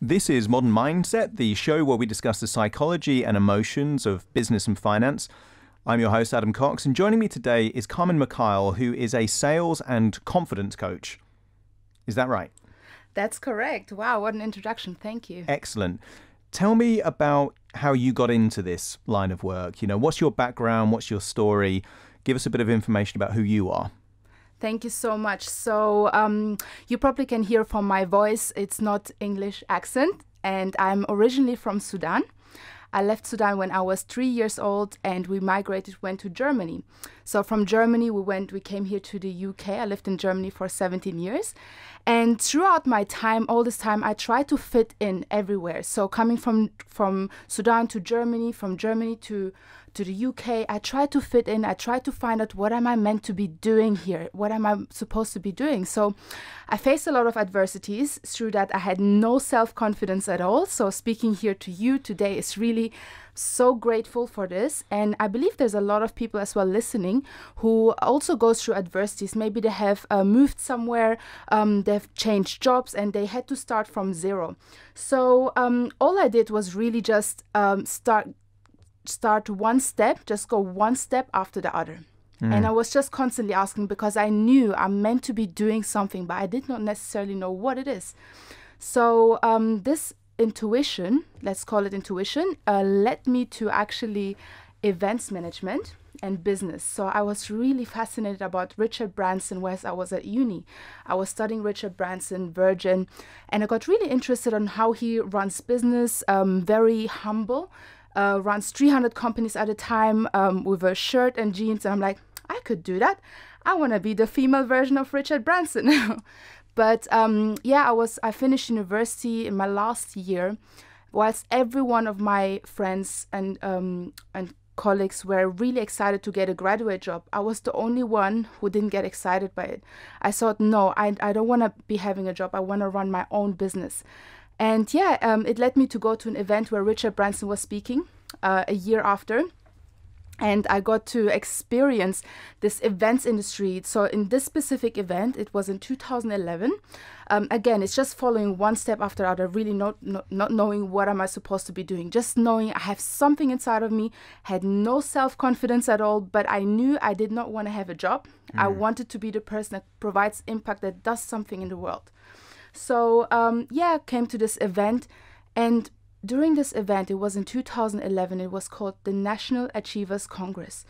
This is Modern Mindset, the show where we discuss the psychology and emotions of business and finance. I'm your host, Adam Cox, and joining me today is Karmin Meckael, who is a sales and confidence coach. Is that right? That's correct. Wow, what an introduction. Thank you. Excellent. Tell me about how you got into this line of work. You know, what's your background? What's your story? Give us a bit of information about who you are. Thank you so much. So you probably can hear from my voice, it's not English accent, and I'm originally from Sudan. I left Sudan when I was 3 years old, and we migrated, went to Germany. So from Germany, we came here to the UK. I lived in Germany for 17 years. And throughout my time, all this time, I tried to fit in everywhere. So coming from Sudan to Germany, from Germany to the UK, I tried to fit in. I tried to find out, what am I meant to be doing here? What am I supposed to be doing? So I faced a lot of adversities. Through that, I had no self-confidence at all. So speaking here to you today is really so grateful for this. And I believe there's a lot of people as well listening who also goes through adversities. Maybe they have moved somewhere, they've changed jobs, and they had to start from zero. So all I did was really just start one step, just go one step after the other. And I was just constantly asking, because I knew I'm meant to be doing something, but I did not necessarily know what it is. So this intuition, let's call it intuition, led me to actually events management and business. So I was really fascinated about Richard Branson whilst I was at uni. I was studying Richard Branson, Virgin, and I got really interested on how he runs business, very humble. Runs 300 companies at a time with a shirt and jeans. And I'm like, I could do that. I want to be the female version of Richard Branson. But yeah, I finished university in my last year, whilst every one of my friends and colleagues were really excited to get a graduate job. I was the only one who didn't get excited by it. I thought, no, I don't want to be having a job. I want to run my own business. And yeah, it led me to go to an event where Richard Branson was speaking a year after. And I got to experience this events industry. So in this specific event, it was in 2011. Again, it's just following one step after other, really not knowing what am I supposed to be doing. Just knowing I have something inside of me, had no self-confidence at all, but I knew I did not want to have a job. I wanted to be the person that provides impact, that does something in the world. So yeah, came to this event, and during this event, it was in 2011, it was called the National Achievers' Congress.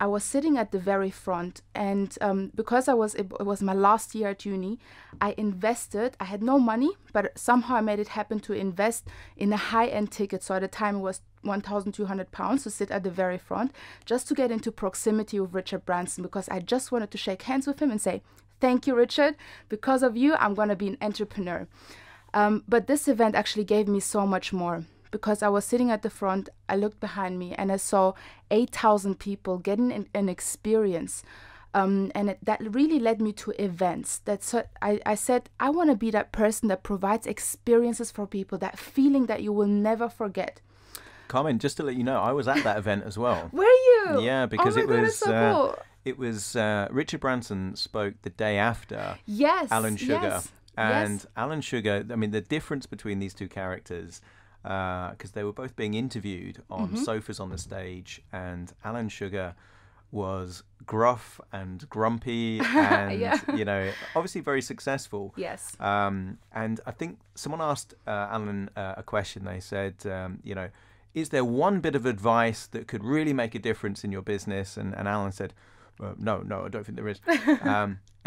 I was sitting at the very front, and because it was my last year at uni, I invested. I had no money, but somehow I made it happen to invest in a high-end ticket. So at the time it was £1,200 to sit at the very front, just to get into proximity with Richard Branson, because I just wanted to shake hands with him and say, thank you, Richard. Because of you, I'm going to be an entrepreneur. But this event actually gave me so much more, because I was sitting at the front, I looked behind me, and I saw 8,000 people getting an experience. That really led me to events. That's I said, I want to be that person that provides experiences for people, that feeling that you will never forget. Karmin, just to let you know, I was at that event as well. Were you? Yeah, because it was... Oh my God, that's so cool. It was Richard Branson spoke the day after. Yes, Alan Sugar. Yes, and yes. Alan Sugar, I mean, the difference between these two characters, because they were both being interviewed on sofas on the stage, and Alan Sugar was gruff and grumpy and, you know, obviously very successful. Yes. And I think someone asked Alan a question. They said, you know, is there one bit of advice that could really make a difference in your business? And Alan said, no, I don't think there is.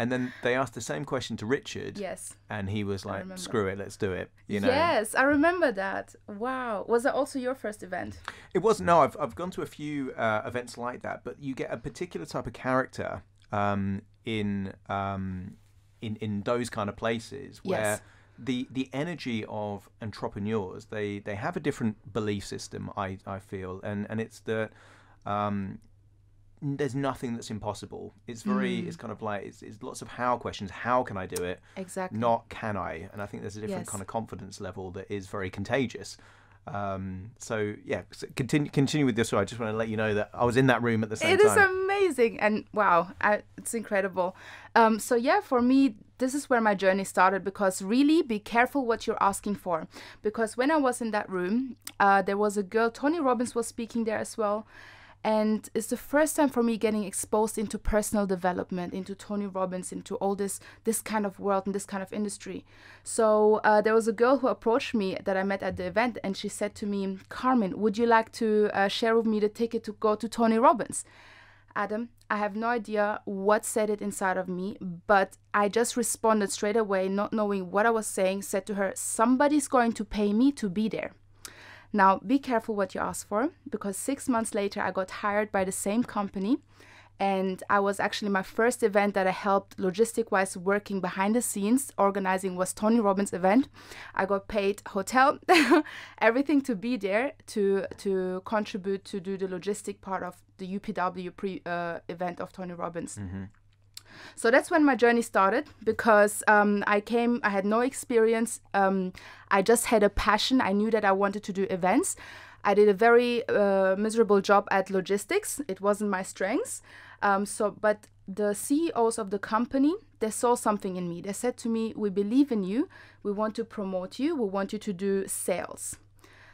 And then they asked the same question to Richard. Yes. And he was like, screw it, let's do it. You know? Yes, I remember that. Wow. Was that also your first event? It was. No, I've gone to a few events like that, but you get a particular type of character in those kind of places where... Yes. The energy of entrepreneurs, they have a different belief system, I feel, and it's that there's nothing that's impossible. It's very it's kind of like it's lots of how questions. How can I do it? Exactly. Not can I? And I think there's a different kind of confidence level that is very contagious. So yeah, continue with this. So I just want to let you know that I was in that room at the same time. It is amazing, and wow, it's incredible. So yeah, for me, this is where my journey started, because really be careful what you're asking for. Because when I was in that room, there was a girl, Tony Robbins was speaking there as well. And it's the first time for me getting exposed into personal development, into Tony Robbins, into all this kind of world and this kind of industry. So there was a girl who approached me that I met at the event, and she said to me, "Karmin, would you like to share with me the ticket to go to Tony Robbins?" Adam, I have no idea what said it inside of me, but I just responded straight away, not knowing what I was saying, said to her, "Somebody's going to pay me to be there." Now, be careful what you ask for, because 6 months later, I got hired by the same company, and I was actually, my first event that I helped logistic-wise working behind the scenes, organizing, was Tony Robbins' event. I got paid hotel, everything to be there, to contribute, to do the logistic part of the UPW event of Tony Robbins. Mm-hmm. So that's when my journey started, because I had no experience. I just had a passion. I knew that I wanted to do events. I did a very miserable job at logistics. It wasn't my strengths. But the CEOs of the company, they saw something in me. They said to me, "We believe in you. We want to promote you. We want you to do sales."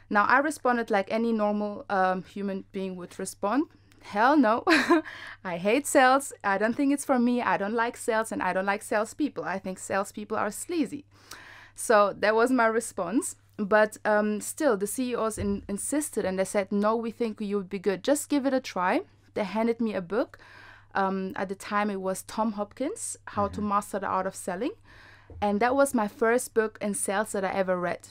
Now, I responded like any normal human being would respond. Hell no. I hate sales. I don't think it's for me. I don't like sales, and I don't like salespeople. I think salespeople are sleazy. So that was my response. But still, the CEOs insisted, and they said, "No, we think you would be good. Just give it a try." They handed me a book. At the time, it was Tom Hopkins, How to Master the Art of Selling. And that was my first book in sales that I ever read.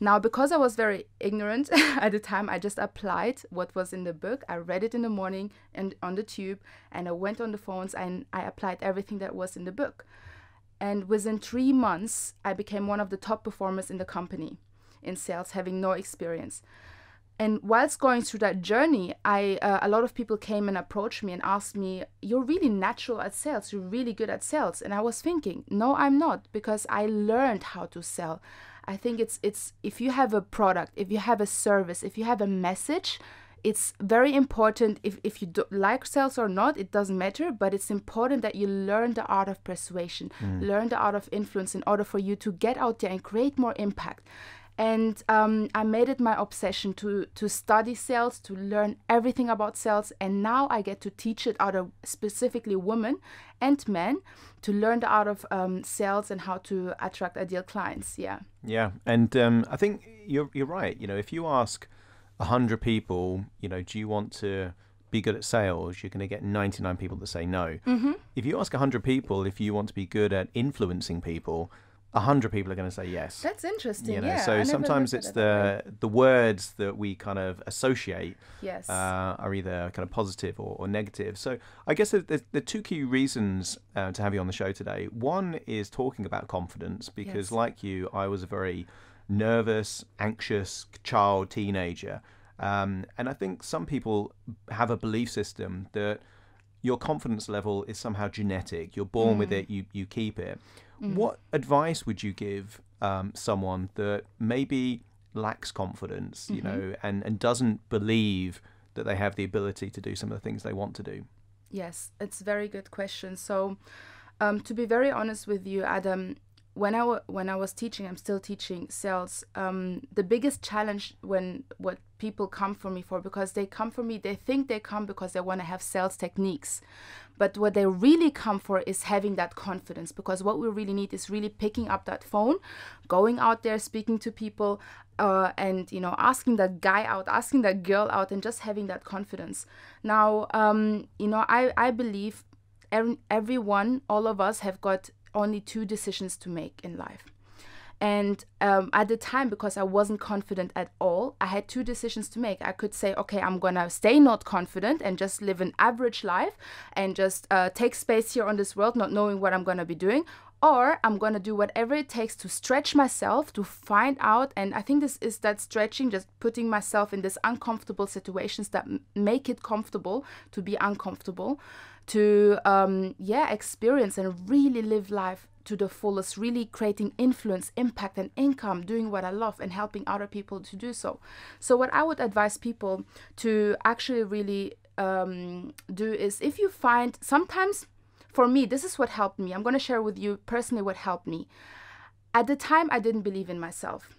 Now, because I was very ignorant at the time, I just applied what was in the book. I read it in the morning and on the tube, and I went on the phones, and I applied everything that was in the book. And within 3 months, I became one of the top performers in the company in sales, having no experience. And whilst going through that journey, a lot of people came and approached me and asked me, "You're really natural at sales. You're really good at sales." And I was thinking, no, I'm not, because I learned how to sell. I think it's if you have a product, if you have a service, if you have a message, it's very important. If you like sales or not, it doesn't matter, but it's important that you learn the art of persuasion, learn the art of influence in order for you to get out there and create more impact. And I made it my obsession to study sales, to learn everything about sales. And now I get to teach it out of specifically women and men to learn the art of sales and how to attract ideal clients. Yeah. Yeah. And I think you're right. You know, if you ask 100 people, you know, do you want to be good at sales? You're going to get 99 people that say no. Mm-hmm. If you ask 100 people if you want to be good at influencing people, 100 people are going to say yes. That's interesting. You know, yeah. So sometimes it's the words that we kind of associate yes. Are either kind of positive or negative. So I guess the two key reasons to have you on the show today. One is talking about confidence, because yes. like you, I was a very nervous, anxious child, teenager. And I think some people have a belief system that your confidence level is somehow genetic. You're born with it, you keep it. What advice would you give someone that maybe lacks confidence, you know, and doesn't believe that they have the ability to do some of the things they want to do? Yes, it's a very good question. So to be very honest with you, Adam, when I was teaching, I'm still teaching sales, the biggest challenge what people come for me for, because they come for me, they think they come because they want to have sales techniques. But what they really come for is having that confidence, because what we really need is really picking up that phone, going out there, speaking to people, and, you know, asking that guy out, asking that girl out, and just having that confidence. Now, you know, I believe everyone, all of us have got only two decisions to make in life. And at the time, because I wasn't confident at all, I had two decisions to make. I could say, okay, I'm gonna stay not confident and just live an average life and just take space here on this world, not knowing what I'm gonna be doing. Or I'm gonna do whatever it takes to stretch myself, to find out. And I think this is that stretching, just putting myself in these uncomfortable situations that make it comfortable to be uncomfortable, to experience and really live life to the fullest, really creating influence, impact, and income, doing what I love and helping other people to do so. So what I would advise people to actually really do is, if you find sometimes for me, this is what helped me. I'm going to share with you personally what helped me. At the time, I didn't believe in myself.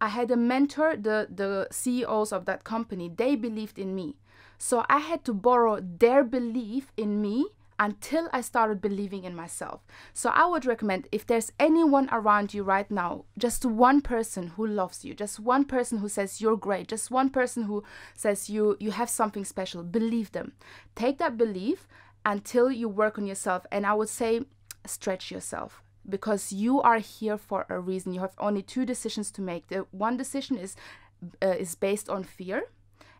I had a mentor, the CEOs of that company, they believed in me. So I had to borrow their belief in me until I started believing in myself. So I would recommend, if there's anyone around you right now, just one person who loves you, just one person who says you're great, just one person who says you have something special, believe them. Take that belief until you work on yourself. And I would say, stretch yourself, because you are here for a reason. You have only two decisions to make. The one decision is based on fear,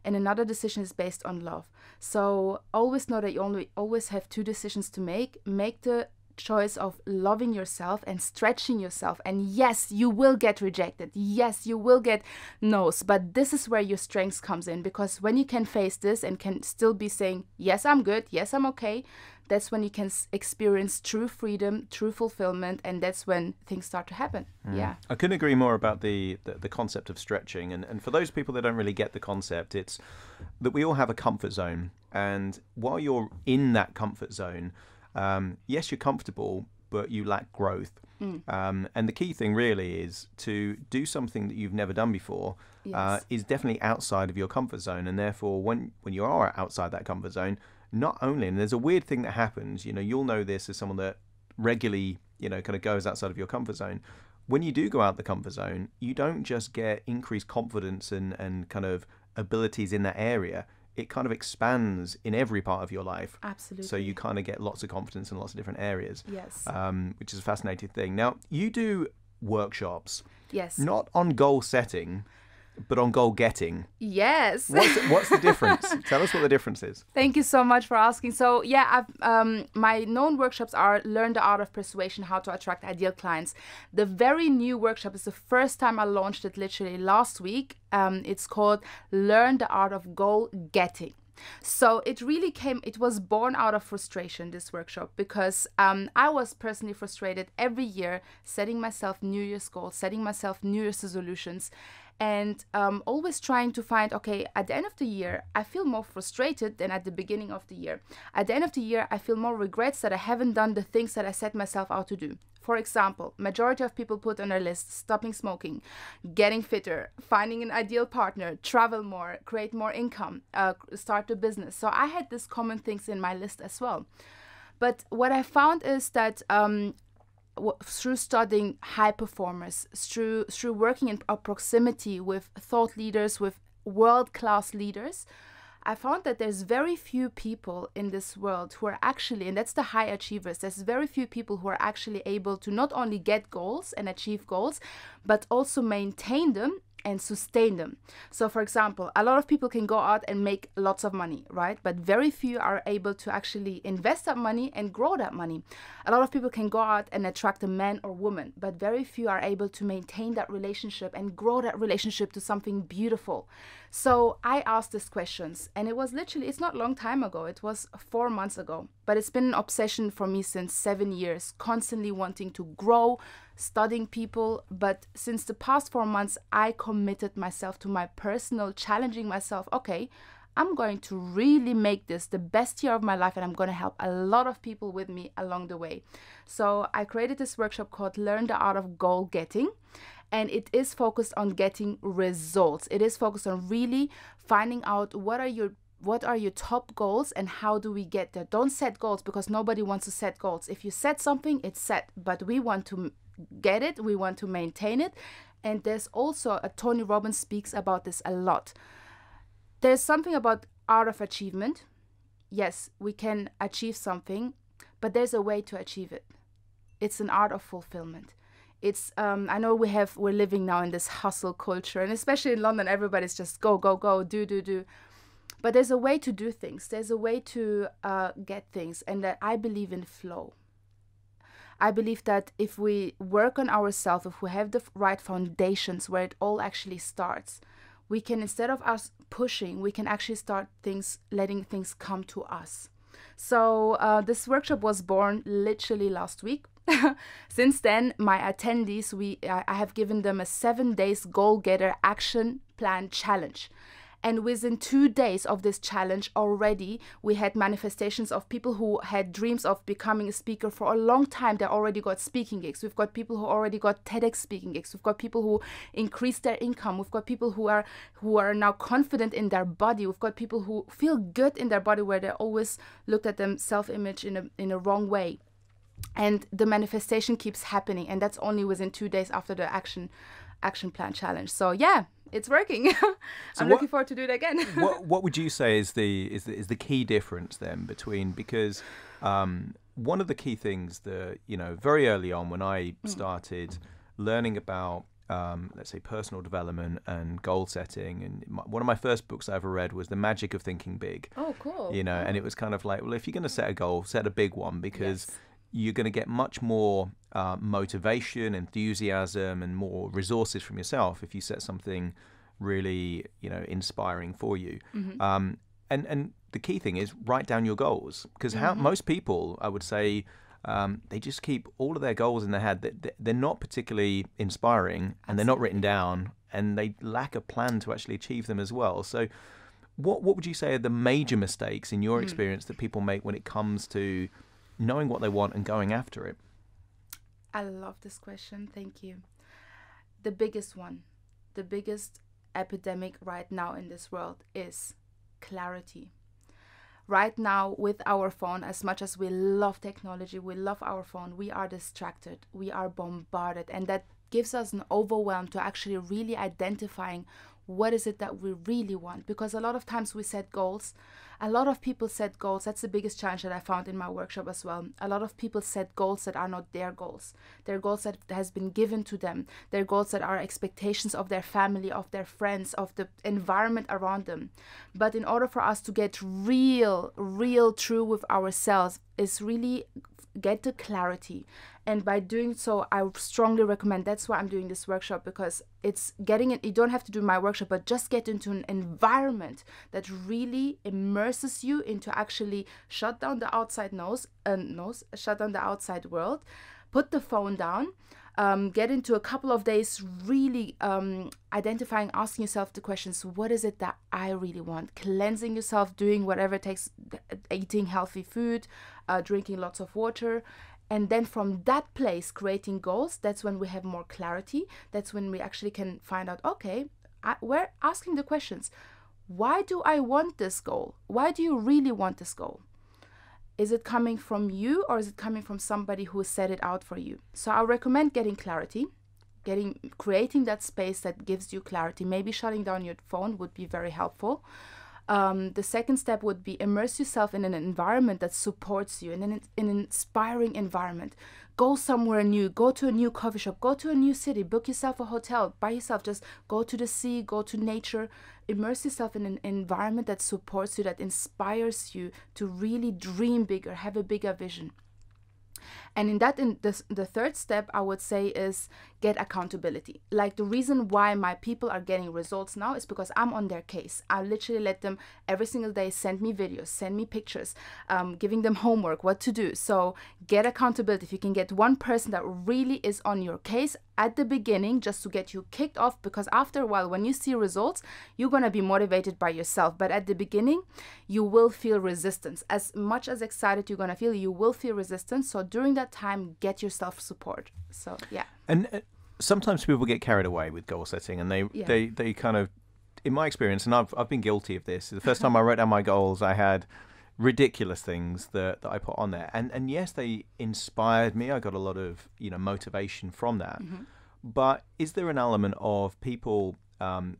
and another decision is based on love. So always know that you always have two decisions to make. Make the choice of loving yourself and stretching yourself. And yes, you will get rejected. Yes, you will get no's. But this is where your strength comes in, because when you can face this and can still be saying, yes, I'm good, yes, I'm okay, that's when you can experience true freedom, true fulfillment, and that's when things start to happen. Mm. Yeah, I couldn't agree more about the concept of stretching. And for those people that don't really get the concept, it's that we all have a comfort zone. And while you're in that comfort zone, yes, you're comfortable, but you lack growth. Mm. And the key thing really is to do something that you've never done before. Yes. Is definitely outside of your comfort zone. And therefore, when you are outside that comfort zone, not only, and there's a weird thing that happens, you know, you'll know this as someone that regularly, you know, kind of goes outside of your comfort zone. When you do go out the comfort zone, you don't just get increased confidence and kind of abilities in that area. It kind of expands in every part of your life. Absolutely. So you kind of get lots of confidence in lots of different areas. Yes. Which is a fascinating thing. Now, you do workshops. Yes. Not on goal setting, but on goal getting. Yes. What's the difference? Tell us what the difference is. Thank you so much for asking. So yeah, my known workshops are Learn the Art of Persuasion, How to Attract Ideal Clients. The very new workshop is the first time I launched it literally last week. It's called Learn the Art of Goal Getting. So it really came, it was born out of frustration, this workshop, because I was personally frustrated every year, setting myself New Year's goals, setting myself New Year's resolutions, and always trying to find, okay, at the end of the year, I feel more frustrated than at the beginning of the year. At the end of the year, I feel more regrets that I haven't done the things that I set myself out to do. For example, majority of people put on their list stopping smoking, getting fitter, finding an ideal partner, travel more, create more income, start a business. So I had these common things in my list as well. But what I found is that through studying high performers, through working in proximity with thought leaders, with world-class leaders, I found that there's very few people in this world who are actually, and that's the high achievers, there's very few people who are actually able to not only get goals and achieve goals, but also maintain them and sustain them. So for example, a lot of people can go out and make lots of money, right? But very few are able to actually invest that money and grow that money. A lot of people can go out and attract a man or woman, but very few are able to maintain that relationship and grow that relationship to something beautiful. So I asked these questions, and it was literally, it's not a long time ago, it was 4 months ago, but it's been an obsession for me since 7 years, constantly wanting to grow, studying people. But since the past 4 months, I committed myself to my personal, challenging myself, okay, I'm going to really make this the best year of my life, and I'm going to help a lot of people with me along the way. So I created this workshop called Learn the Art of Goal Getting, and it is focused on getting results. It is focused on really finding out what are your top goals and how do we get there. Don't set goals, because nobody wants to set goals. If you set something, it's set, but we want to get it, we want to maintain it. And there's also Tony Robbins speaks about this a lot. There's something about art of achievement. Yes, we can achieve something, but there's a way to achieve it. It's an art of fulfillment. It's I know we're living now in this hustle culture, and especially in London, everybody's just go, go, go, do, do, do. But there's a way to do things. There's a way to get things, and that I believe in flow. I believe that if we work on ourselves, if we have the right foundations where it all actually starts, we can, instead of us pushing, we can actually start things, letting things come to us. So this workshop was born literally last week. Since then, my attendees, I have given them a 7 days goal getter action plan challenge. And within 2 days of this challenge already, we had manifestations of people who had dreams of becoming a speaker for a long time. They already got speaking gigs. We've got people who already got TEDx speaking gigs. We've got people who increased their income. We've got people who are now confident in their body. We've got people who feel good in their body, where they always looked at them self-image in a wrong way. And the manifestation keeps happening, and that's only within 2 days after the action plan challenge. So yeah, it's working. I'm looking forward to do it again. What would you say is the key difference then between, because one of the key things that, you know, very early on when I started learning about let's say personal development and goal setting, and one of my first books I ever read was The Magic of Thinking Big. Oh, cool. You know, and it was kind of like, well, if you're going to set a goal, set a big one, because yes, you're going to get much more motivation, enthusiasm, and more resources from yourself if you set something really, you know, inspiring for you. Mm-hmm. And the key thing is write down your goals, because mm-hmm. how most people, I would say, they just keep all of their goals in their head. They're not particularly inspiring, and absolutely, they're not written down, and they lack a plan to actually achieve them as well. So what would you say are the major mistakes in your experience that people make when it comes to knowing what they want and going after it? I love this question. Thank you. The biggest one, the biggest epidemic right now in this world is clarity. Right now, with our phone, as much as we love technology, we love our phone, we are distracted, we are bombarded, and that gives us an overwhelm to actually really identifying what is it that we really want. Because a lot of times we set goals, a lot of people set goals. That's the biggest challenge that I found in my workshop as well. A lot of people set goals that are not their goals. Their goals that has been given to them. Their goals that are expectations of their family, of their friends, of the environment around them. But in order for us to get real true with ourselves is really get the clarity. And by doing so, I strongly recommend, that's why I'm doing this workshop, because it's getting it. You don't have to do my workshop, but just get into an environment that really immerses you into actually shut down the outside shut down the outside world, put the phone down, get into a couple of days really identifying, asking yourself the questions, what is it that I really want? Cleansing yourself, doing whatever it takes, eating healthy food, drinking lots of water. And then from that place, creating goals. That's when we have more clarity. That's when we actually can find out, okay, we're asking the questions. Why do I want this goal? Why do you really want this goal? Is it coming from you, or is it coming from somebody who set it out for you? So I recommend getting clarity, creating that space that gives you clarity. Maybe shutting down your phone would be very helpful. The second step would be immerse yourself in an environment that supports you, in an inspiring environment. Go somewhere new, go to a new coffee shop, go to a new city, book yourself a hotel by yourself, just go to the sea, go to nature. Immerse yourself in an environment that supports you, that inspires you to really dream bigger, have a bigger vision. And the third step, I would say, is get accountability. Like, the reason why my people are getting results now is because I'm on their case. I literally let them every single day send me videos, send me pictures, giving them homework, what to do. So get accountability. If you can get one person that really is on your case at the beginning, just to get you kicked off, because after a while, when you see results, you're going to be motivated by yourself. But at the beginning, you will feel resistance. As much as excited you're going to feel, you will feel resistance. So during that time, get yourself support. So yeah. And sometimes people get carried away with goal setting, and they kind of, in my experience, and I've been guilty of this. The first time I wrote down my goals, I had ridiculous things that I put on there, and yes, they inspired me. I got a lot of, you know, motivation from that. Mm-hmm. But is there an element of people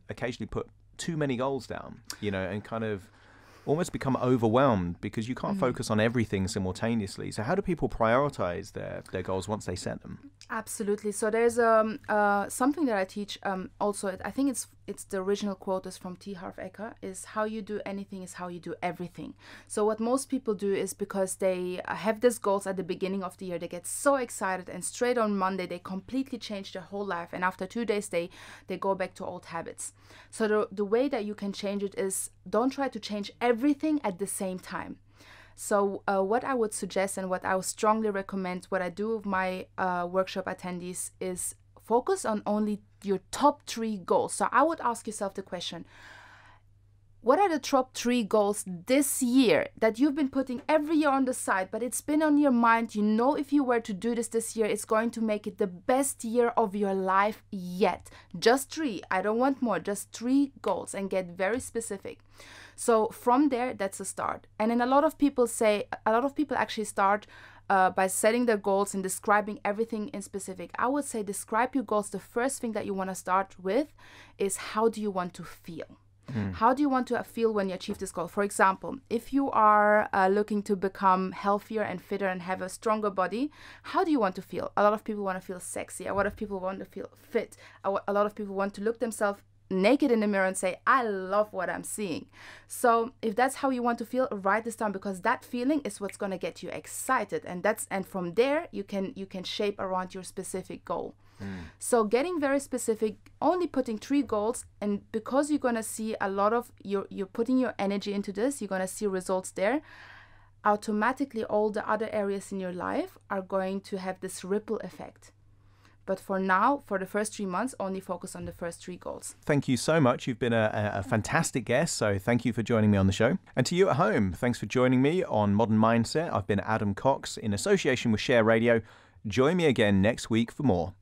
occasionally put too many goals down, you know, and kind of almost become overwhelmed because you can't focus on everything simultaneously? So how do people prioritize their goals once they set them? Absolutely. So there's something that I teach also. I think it's the original quote is from T. Harv Eker, is how you do anything is how you do everything. So what most people do is, because they have these goals at the beginning of the year, they get so excited, and straight on Monday they completely change their whole life, and after 2 days they go back to old habits. So the way that you can change it is, don't try to change everything at the same time. So what I would suggest, and what I would strongly recommend, what I do with my workshop attendees, is focus on only your top 3 goals. So I would ask yourself the question, What are the top 3 goals this year that you've been putting every year on the side, but it's been on your mind? You know, if you were to do this year, it's going to make it the best year of your life yet. Just 3. I don't want more. Just 3 goals, and get very specific. So from there, that's a start. And then a lot of people actually start by setting their goals and describing everything in specific. I would say describe your goals. The first thing that you want to start with is, how do you want to feel? How do you want to feel when you achieve this goal? For example, if you are looking to become healthier and fitter and have a stronger body, how do you want to feel? A lot of people want to feel sexy. A lot of people want to feel fit. A lot of people want to look themselves naked in the mirror and say, I love what I'm seeing. So if that's how you want to feel, write this down, because that feeling is what's going to get you excited. And from there, you can shape around your specific goal. So getting very specific, only putting 3 goals, and because you're going to see a lot of, you're putting your energy into this, you're going to see results there. Automatically, all the other areas in your life are going to have this ripple effect. But for now, for the first 3 months, only focus on the first 3 goals. Thank you so much. You've been a fantastic guest, so thank you for joining me on the show. And to you at home, thanks for joining me on Modern Mindset. I've been Adam Cox in association with Share Radio. Join me again next week for more.